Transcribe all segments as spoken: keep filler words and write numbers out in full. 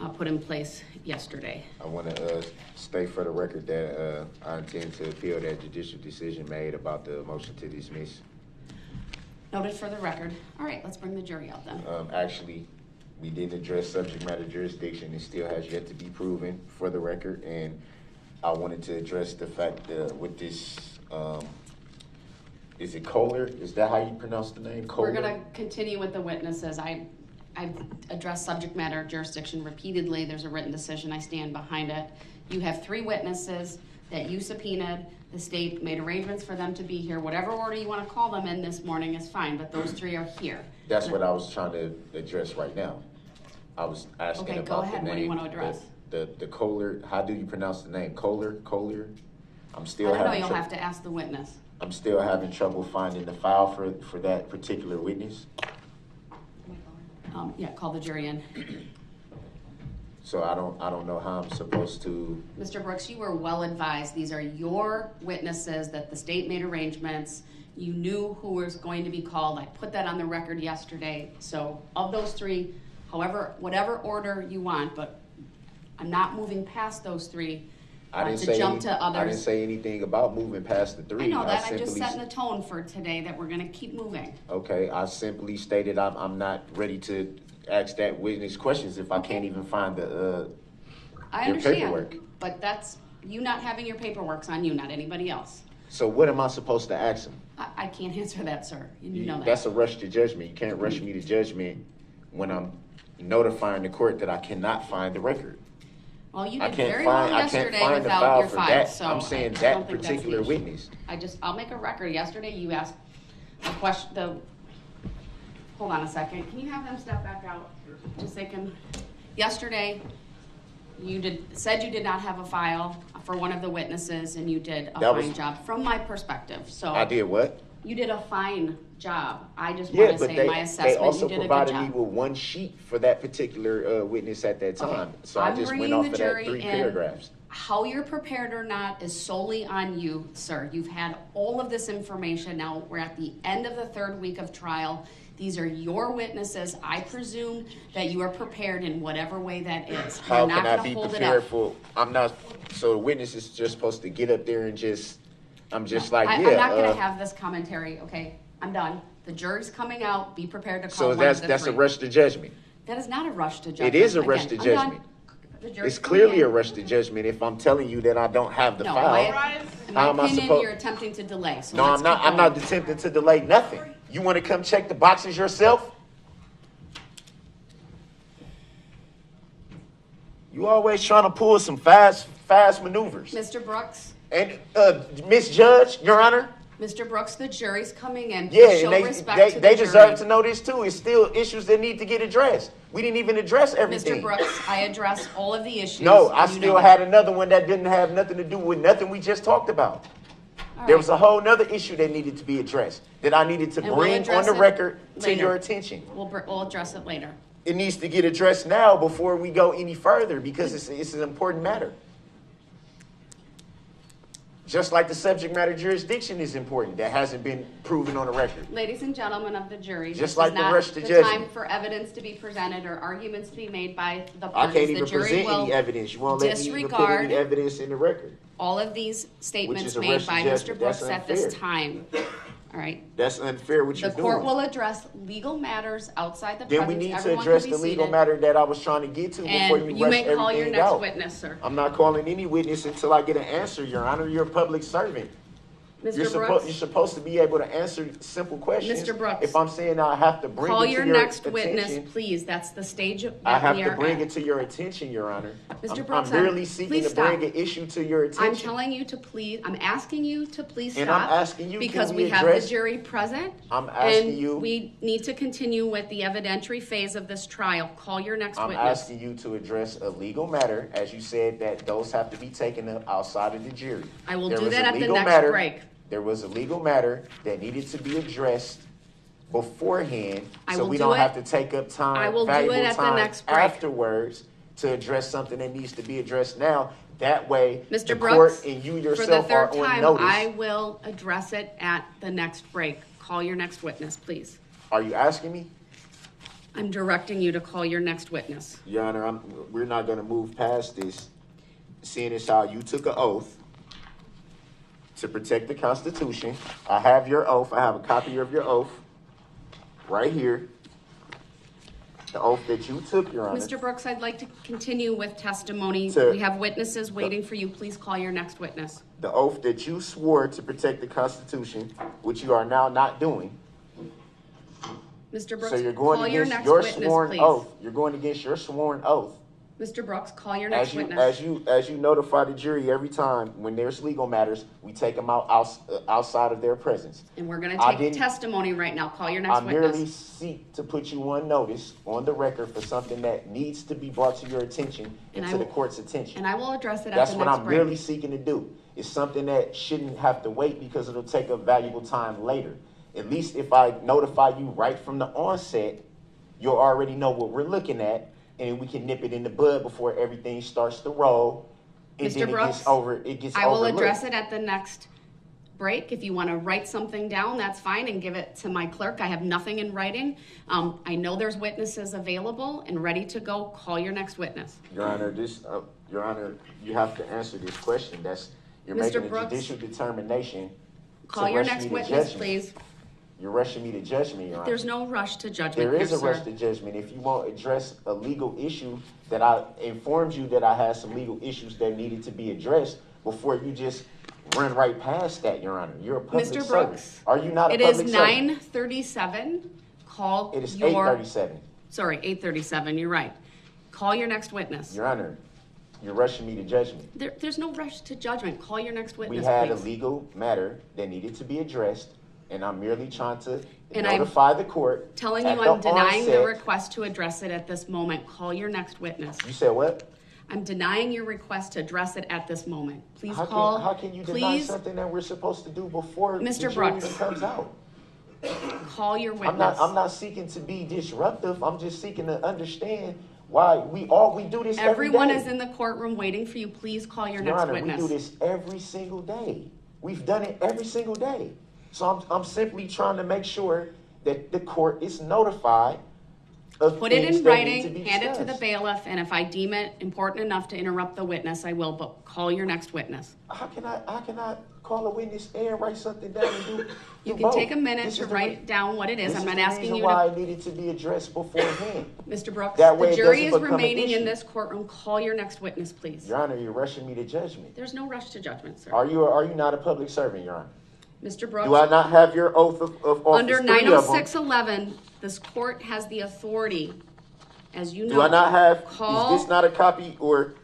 uh, put in place yesterday. I want to uh, state for the record that uh, I intend to appeal that judicial decision made about the motion to dismiss. Noted for the record. All right, let's bring the jury out then. Um, actually, we didn't address subject matter jurisdiction. It still has yet to be proven for the record. And I wanted to address the fact that with this, um, is it Kohler? Is that how you pronounce the name? Kohler? We're gonna continue with the witnesses. I, I've addressed subject matter jurisdiction repeatedly. There's a written decision, I stand behind it. You have three witnesses that you subpoenaed. The state made arrangements for them to be here. Whatever order you want to call them in this morning is fine, but those three are here. That's what I was trying to address right now. I was asking okay, about the name. Okay, go ahead. What do you want to address? The, the, the Kohler, how do you pronounce the name? Kohler, Kohler? I'm still I don't having know, you'll have to ask the witness. I'm still having trouble finding the file for, for that particular witness. Um, yeah, call the jury in. So I don't, I don't know how I'm supposed to. Mister Brooks, you were well advised. These are your witnesses that the state made arrangements. You knew who was going to be called. I put that on the record yesterday. So of those three, however, whatever order you want, but I'm not moving past those three. I didn't, to say jump any, to others. I didn't say anything about moving past the three. I know that. I, I just setting the tone for today that we're going to keep moving. Okay. I simply stated I'm, I'm not ready to ask that witness questions if I okay. can't even find the uh, I understand, paperwork. But that's you not having your paperwork's on you, not anybody else. So what am I supposed to ask them? I, I can't answer that, sir. You, you know that. That's a rush to judgment. You can't rush mm-hmm. me to judgment when I'm notifying the court that I cannot find the record. Well, you did very well yesterday without your file, so I'm saying that particular witness. I just, I'll make a record. Yesterday, you asked a question. The hold on a second. Can you have them step back out? Just they can. Yesterday, you did said you did not have a file for one of the witnesses, and you did a fine job from my perspective. So I did what? You did a fine job. I just yeah, want to say they, my assessment. They also you did provided a good job. me with one sheet for that particular uh, witness at that time. Okay. So I'm I just went off of that three paragraphs. How you're prepared or not is solely on you, sir. You've had all of this information. Now we're at the end of the third week of trial. These are your witnesses. I presume that you are prepared in whatever way that is. How not can I be prepared for? I'm not. So the witness is just supposed to get up there and just. I'm just no, like, I, yeah. I'm not going to uh, have this commentary, okay? I'm done. The jury's coming out. Be prepared to call so one that's, of the So that's three. a rush to judgment. That is not a rush to judgment. It is a rush Again, to judgment. It's clearly in. a rush to judgment if I'm telling you that I don't have the no, file. My, in my How opinion, am I supposed you're attempting to delay. So no, I'm not. I'm not attempting to delay nothing. You want to come check the boxes yourself? You always trying to pull some fast, fast maneuvers. Mister Brooks. And uh, Miss Judge, Your Honor. Mister Brooks, the jury's coming in. Yeah, and they, they, they the deserve jury. to know this too. It's still issues that need to get addressed. We didn't even address everything. Mister Brooks, I addressed all of the issues. No, I still had another one that didn't have nothing to do with nothing we just talked about. All there right. was a whole nother issue that needed to be addressed that I needed to and bring we'll on the record later. to your attention. We'll, we'll address it later. It needs to get addressed now before we go any further because it's, it's an important matter. Just like the subject matter jurisdiction is important, that hasn't been proven on the record. Ladies and gentlemen of the jury, just this like is the not rush to the judgment. time for evidence to be presented or arguments to be made by the parties. I can't even the jury present any evidence. You won't let me put any evidence in the record. All of these statements made by Mister Brooks at this time. All right. That's unfair. What you're doing. The court will address legal matters outside the presence. Then we need to address the legal matter that I was trying to get to before you rush everything out. And you may call your next witness, sir. I'm not calling any witness until I get an answer, Your Honor. You're a public servant. Mister Brooks, you're supposed to be able to answer simple questions. Mister Brooks, if I'm saying I have to bring it to your attention, call your next witness, please. That's the stage that we are at. I have to bring it to your attention, Your Honor. Mister Brooks, I'm merely seeking to bring an issue to your attention. I'm telling you to please. I'm asking you to please stop. And I'm asking you because we have the jury present. I'm asking you. And we need to continue with the evidentiary phase of this trial. Call your next witness. I'm asking you to address a legal matter, as you said that those have to be taken up outside of the jury. I will do that at the next break. There was a legal matter that needed to be addressed beforehand, so we don't have to take up time, valuable time afterwards to address something that needs to be addressed now. That way, the court and you yourself are on notice. I will address it at the next break. Call your next witness, please. Are you asking me? I'm directing you to call your next witness. Your Honor, I'm, we're not going to move past this, seeing as how you took an oath to protect the Constitution. I have your oath. I have a copy of your oath right here. The oath that you took, Your Honor. Mister Brooks, I'd like to continue with testimony. To, we have witnesses waiting the, for you. Please call your next witness. The oath that you swore to protect the Constitution, which you are now not doing. Mister Brooks, so you're going call your next your witness, sworn please. Oath. You're going against your sworn oath. Mister Brooks, call your next as you, witness. As you, as you notify the jury every time when there's legal matters, we take them out, out uh, outside of their presence. And we're going to take testimony right now. Call your next I witness. I merely seek to put you on notice on the record for something that needs to be brought to your attention and, and to will, the court's attention. And I will address it. That's at the what next I'm break. Merely seeking to do. It's something that shouldn't have to wait because it'll take up valuable time later. At least if I notify you right from the onset, you'll already know what we're looking at, and we can nip it in the bud before everything starts to roll. And Mister then Brooks, it gets over, it gets I will overlooked. Address it at the next break. If you want to write something down, that's fine, and give it to my clerk. I have nothing in writing. Um, I know there's witnesses available and ready to go. Call your next witness. Your Honor, this, uh, Your Honor, you have to answer this question. That's you're Mister making Brooks, a judicial determination. Call your next witness, judgment. Please. You're rushing me to judgment, Your Honor. There's no rush to judgment. There is a rush to judgment. If you won't address a legal issue that I informed you that I had some legal issues that needed to be addressed before you just run right past that, Your Honor. You're a public servant. Mister Brooks, are you not a public servant? It is nine thirty-seven. Call your... It is eight thirty-seven. Sorry, eight thirty-seven. You're right. Call your next witness. Your Honor, you're rushing me to judgment. There, there's no rush to judgment. Call your next witness, please. We had a legal matter that needed to be addressed, and I'm merely trying to and notify I'm the court. Telling you I'm denying onset. The request to address it at this moment. Call your next witness. You said what? I'm denying your request to address it at this moment. Please how call. Can, how can you please, deny something that we're supposed to do before Mister Brooks even comes out? Call your witness. I'm not, I'm not seeking to be disruptive. I'm just seeking to understand why we all, we do this Everyone every day. Everyone is in the courtroom waiting for you. Please call your, your next Honor, witness. We do this every single day. We've done it every single day. So I'm, I'm simply trying to make sure that the court is notified of Put it in writing, hand it to the bailiff, and if I deem it important enough to interrupt the witness, I will, but call your next witness. How can I, how can I call a witness and write something down and do You can both? Take a minute this to write way, down what it is. I'm not is asking you why to... why I needed to be addressed beforehand. Mister Brooks, that way the jury is remaining in this courtroom. Call your next witness, please. Your Honor, you're rushing me to judgment. There's no rush to judgment, sir. Are you, are you not a public servant, Your Honor? Mister Brooks, do I not have your oath of, of office? Under nine oh six eleven, this court has the authority, as you know. Do I not have? Call, is this not a copy, or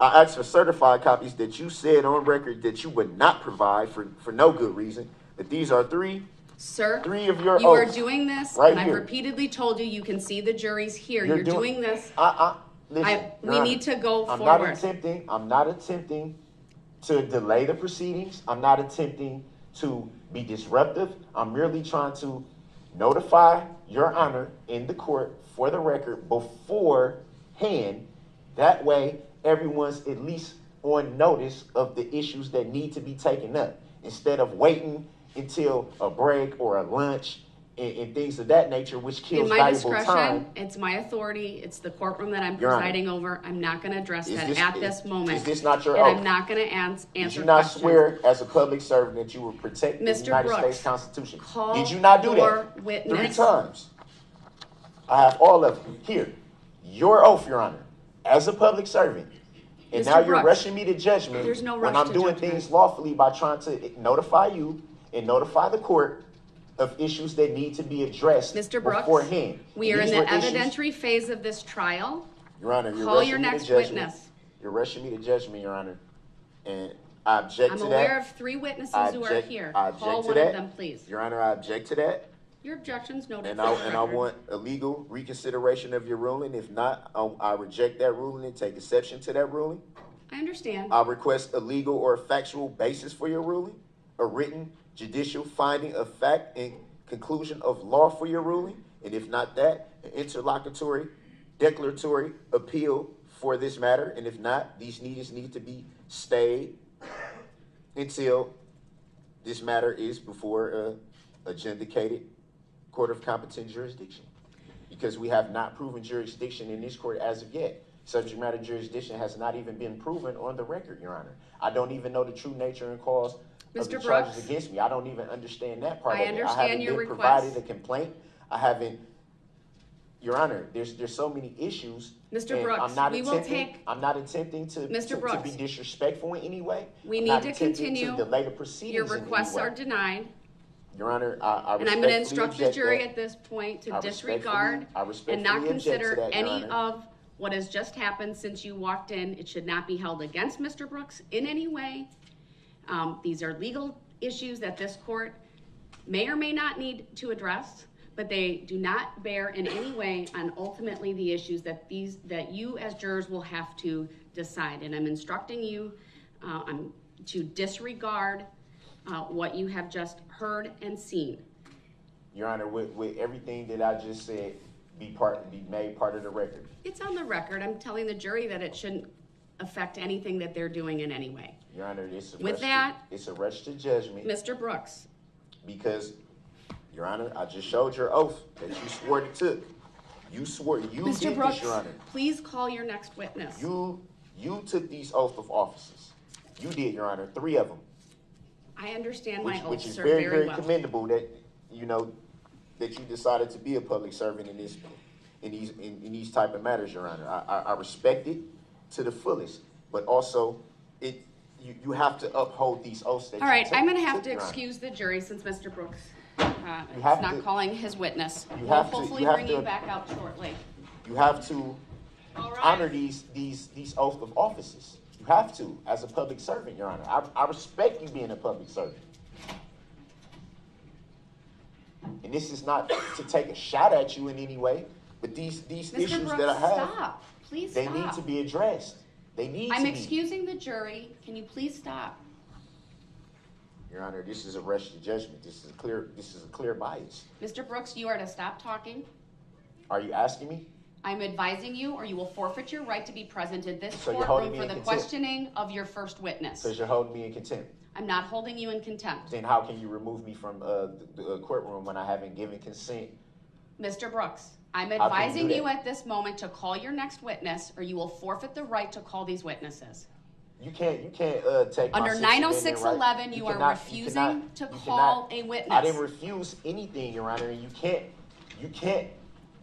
I asked for certified copies that you said on record that you would not provide for for no good reason? But these are three, sir. Three of your you oaths. You are doing this, right and here. I've repeatedly told you. You can see the jury's here. You're, You're doing, doing this. I, I, listen, I, we Honor, need to go I'm forward. I'm not attempting. I'm not attempting to delay the proceedings. I'm not attempting to be disruptive. I'm merely trying to notify Your Honor in the court for the record beforehand. That way, everyone's at least on notice of the issues that need to be taken up instead of waiting until a break or a lunch and, and things of that nature, which kills valuable time. In my discretion, it's my authority. It's the courtroom that I'm Your presiding Honor, over. I'm not going to address that this, at is, this moment. Is this not your and oath? I'm not going to ans answer questions. Did you not questions. Swear as a public servant that you would protect Mister the United Brooks, States Constitution? Call Did you not do that? Witness. Three times. I have all of them. Here, your oath, Your Honor, as a public servant. And Mister now Brooks, you're rushing me to judgment there's no rush when I'm doing judgment. Things lawfully by trying to notify you and notify the court of issues that need to be addressed Mister Brooks, beforehand. We are in the evidentiary issues. Phase of this trial. Your Honor, you're Call rushing your me next to judgment. Witness. You're rushing me to judgment, Your Honor. And I object I'm to that. I'm aware of three witnesses object, who are here. I object Call to one that. Of them, please. Your Honor, I object to that. Your objection's noted. And I, and I want a legal reconsideration of your ruling. If not, I'll, I reject that ruling and take exception to that ruling. I understand. I request a legal or a factual basis for your ruling, a written judicial finding of fact and conclusion of law for your ruling, and if not that, an interlocutory declaratory appeal for this matter, and if not, these needs need to be stayed until this matter is before a adjudicated court of competent jurisdiction. because we have not proven jurisdiction in this court as of yet. Subject matter jurisdiction has not even been proven on the record, Your Honor. I don't even know the true nature and cause of the charges against me. I don't even understand that part of it. I understand your request. I haven't been provided a complaint. I haven't, Your Honor, there's there's so many issues. Mister Brooks, we will take. I'm not attempting to, Mister Brooks, to, to be disrespectful in any way. We need to continue. Delay the proceedings. Your requests are denied. Your Honor, I, I and I'm going to instruct the jury that. At this point to I disregard I and not consider that, any of what has just happened since you walked in. It should not be held against Mister Brooks in any way. Um, these are legal issues that this court may or may not need to address, but they do not bear in any way on ultimately the issues that these that you as jurors will have to decide. And I'm instructing you uh, um, to disregard uh, what you have just heard and seen. Your Honor, with, with everything that I just said, be part be made part of the record. It's on the record. I'm telling the jury that it shouldn't affect anything that they're doing in any way. Your Honor, it's a, with that, to, it's a rush to judgment. Mister Brooks. Because, Your Honor, I just showed your oath that you swore to took. You swore, you Mister did Brooks, this, Your Honor. Please call your next witness. You, you took these oaths of offices. You did, Your Honor, three of them. I understand which, my oath, which is sir, very, very, very well. commendable that, you know, that you decided to be a public servant in this, in these, in, in these type of matters, Your Honor. I, I, I respect it to the fullest, but also it, you, you have to uphold these oaths that All you right, took, I'm gonna have took, to excuse Honor. the jury since Mister Brooks Uh, he's not to, calling his witness. You we'll hopefully to, you bring to, you back out shortly. You have to right. honor these these these oath of offices. You have to, as a public servant, Your Honor. I, I respect you being a public servant. And this is not to take a shot at you in any way, but these these Mister issues Brooks, that I have, stop. Please they stop. need to be addressed. They need I'm to excusing be. the jury. Can you please stop? Your Honor, this is a rush to judgment. This is a clear. This is a clear bias. Mister Brooks, you are to stop talking. Are you asking me? I'm advising you, or you will forfeit your right to be present in this so courtroom for the contempt. questioning of your first witness. Because you're holding me in contempt. I'm not holding you in contempt. Then how can you remove me from uh, the, the courtroom when I haven't given consent? Mister Brooks, I'm advising you at this moment to call your next witness, or you will forfeit the right to call these witnesses. You can't, you can't uh, take Under nine oh six eleven, right. you, you cannot, are refusing you cannot, to call cannot, a witness. I didn't refuse anything, Your Honor, and you can't, you can't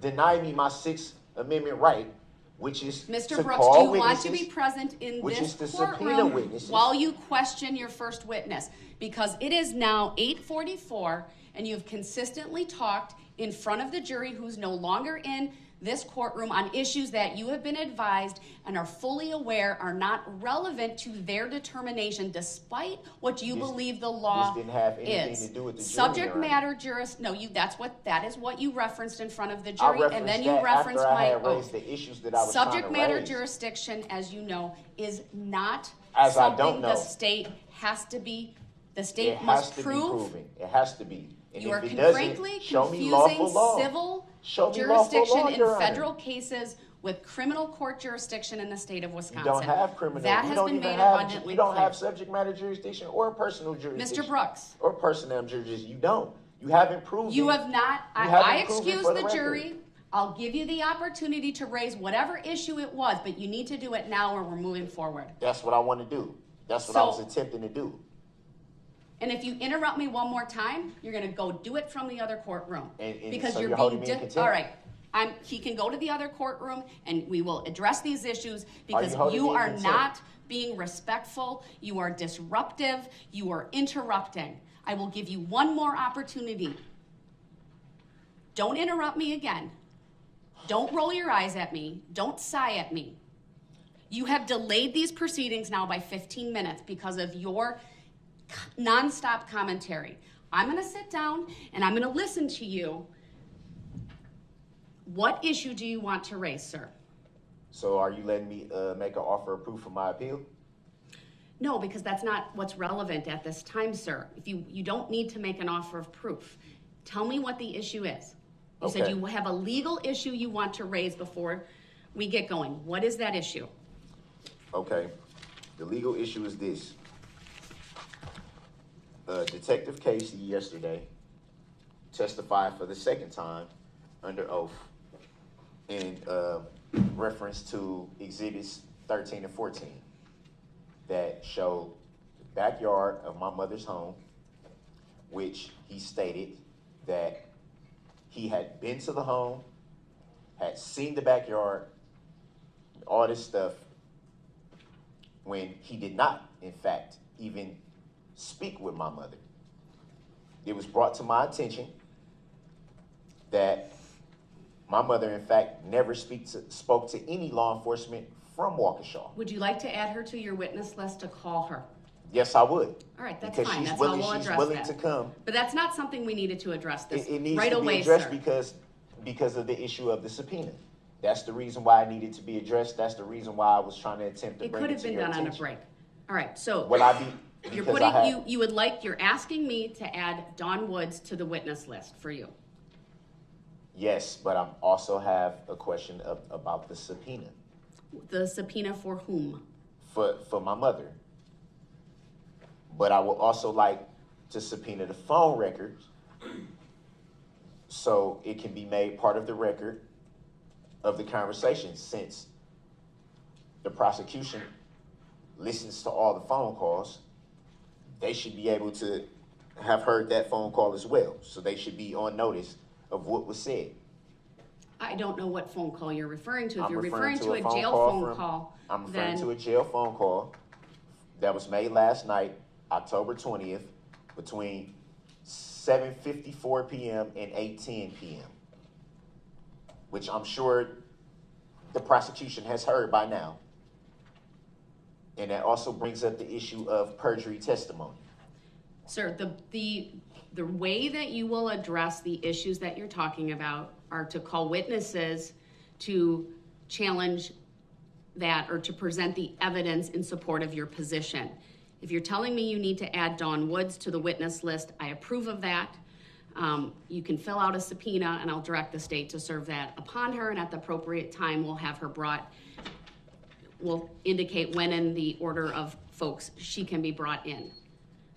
deny me my Sixth Amendment right, which is Mister to Brooks, call do you want to be present in which this is to subpoena witnesses while you question your first witness? Because it is now eight forty-four, and you've consistently talked in front of the jury who's no longer in this courtroom on issues that you have been advised and are fully aware are not relevant to their determination, despite what you this, believe the law this didn't have anything is. To do with the Subject jury, matter right? juris. No, you. That's what that is what you referenced in front of the jury, and then you referenced my oath. The issues that I was Subject matter raise. jurisdiction, as you know, is not as something I don't know. the state has to be. The state must prove. It has to be. And you are greatly confusing law. civil. Show me jurisdiction law, in federal Honor. cases with criminal court jurisdiction in the state of Wisconsin. You don't have criminal. That has been made have, abundantly clear. You don't clear. have subject matter jurisdiction or personal jurisdiction. Mister Brooks. Or personnel jurisdiction. You don't. You haven't proved You it. have not. You I, I excuse the, the jury. I'll give you the opportunity to raise whatever issue it was, but you need to do it now or we're moving forward. That's what I want to do. That's what so, I was attempting to do. And if you interrupt me one more time, you're going to go do it from the other courtroom. And, and because so you're, you're being me in All right. I'm, he can go to the other courtroom, and we will address these issues because are you, you are not being respectful. You are disruptive. You are interrupting. I will give you one more opportunity. Don't interrupt me again. Don't roll your eyes at me. Don't sigh at me. You have delayed these proceedings now by fifteen minutes because of your non-stop commentary. I'm going to sit down and I'm going to listen to you. What issue do you want to raise, sir? So are you letting me uh, make an offer of proof of my appeal? No, because that's not what's relevant at this time, sir. If you, you don't need to make an offer of proof. Tell me what the issue is. You okay. said you have a legal issue you want to raise before we get going. What is that issue? Okay. The legal issue is this. Uh, Detective Casey yesterday testified for the second time under oath in uh, reference to exhibits thirteen and fourteen that showed the backyard of my mother's home, which he stated that he had been to the home, had seen the backyard, all this stuff, when he did not, in fact, even speak with my mother. It was brought to my attention that my mother, in fact, never speak to, spoke to any law enforcement from Waukesha. Would you like to add her to your witness list to call her? Yes, I would. All right, that's because fine. She's that's willing, how we'll she's address willing that. to come. But that's not something we needed to address this it, it needs right to be away, addressed sir. Because, because of the issue of the subpoena. That's the reason why it needed to be addressed. That's the reason why I was trying to attempt to it bring it to your attention. It could have been done on a break. All right, so would I be, you're putting, I you, you would like, you're asking me to add Dawn Woods to the witness list for you. Yes, but I also have a question of, about the subpoena. The subpoena for whom? For, for my mother. But I would also like to subpoena the phone records so it can be made part of the record of the conversation, since the prosecution listens to all the phone calls. They should be able to have heard that phone call as well. So they should be on notice of what was said. I don't know what phone call you're referring to. If I'm you're referring, referring to, to a, a phone jail call phone from, call, I'm referring then... to a jail phone call that was made last night, October twentieth, between seven fifty-four p m and eight ten p m, which I'm sure the prosecution has heard by now. And that also brings up the issue of perjury testimony. Sir, the, the, the way that you will address the issues that you're talking about are to call witnesses to challenge that or to present the evidence in support of your position. If you're telling me you need to add Dawn Woods to the witness list, I approve of that. Um, you can fill out a subpoena and I'll direct the state to serve that upon her, and at the appropriate time we'll have her brought, we'll indicate when in the order of folks she can be brought in.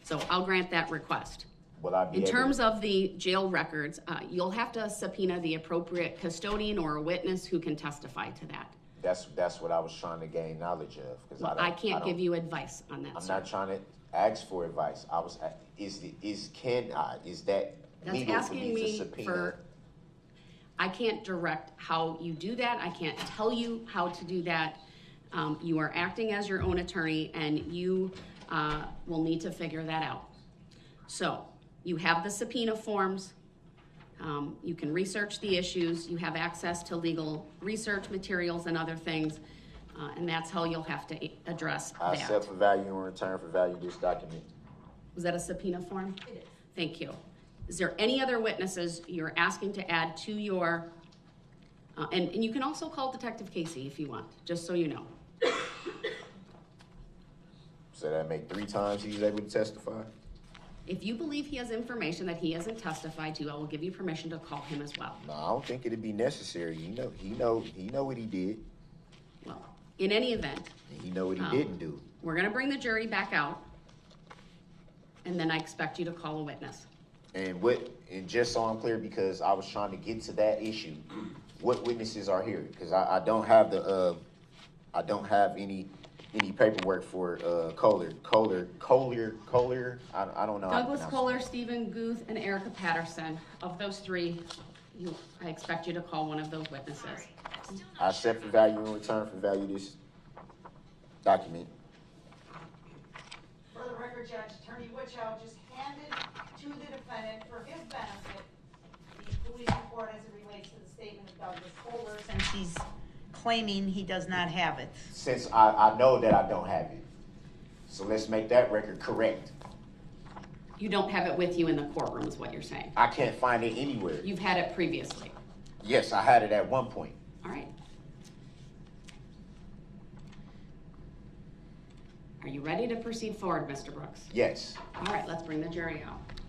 So I'll grant that request. Will I be in terms of the jail records, uh, you'll have to subpoena the appropriate custodian or a witness who can testify to that. That's that's what I was trying to gain knowledge of, because well, I, I can't I give you advice on that. I'm sir. not trying to ask for advice. I was is the, is can I is that that's legal asking for me, me to subpoena? For, I can't direct how you do that. I can't tell you how to do that. Um, you are acting as your own attorney, and you uh, will need to figure that out. So you have the subpoena forms. Um, you can research the issues. You have access to legal research materials and other things, uh, and that's how you'll have to address I that. I accept for value in return for value this document. Was that a subpoena form? It is. Thank you. Is there any other witnesses you're asking to add to your, uh, and, and you can also call Detective Casey if you want, just so you know. So that make three times he was able to testify? If you believe he has information that he hasn't testified to, I will give you permission to call him as well. No, I don't think it'd be necessary. You know, he know, he know what he did. Well, in any event, he know what he um, didn't do. We're gonna bring the jury back out, and then I expect you to call a witness. And what? And just so I'm clear, because I was trying to get to that issue, what witnesses are here? Because I, I don't have the, uh, I don't have any. Any paperwork for uh, Kohler, Kohler, Kohler, Kohler, I, I don't know. Douglas Kohler, Stephen Guth, and Erica Patterson. Of those three, you, I expect you to call one of those witnesses. Sorry, I accept for value in return for value this document. For the record, Judge, Attorney Witchow just handed to the defendant for his benefit the police report as it relates to the statement of Douglas Kohler, since he's claiming he does not have it. Since I, I know that I don't have it. So let's make that record correct. You don't have it with you in the courtroom is what you're saying. I can't find it anywhere. You've had it previously. Yes, I had it at one point. All right. Are you ready to proceed forward, Mister Brooks? Yes. All right, let's bring the jury out.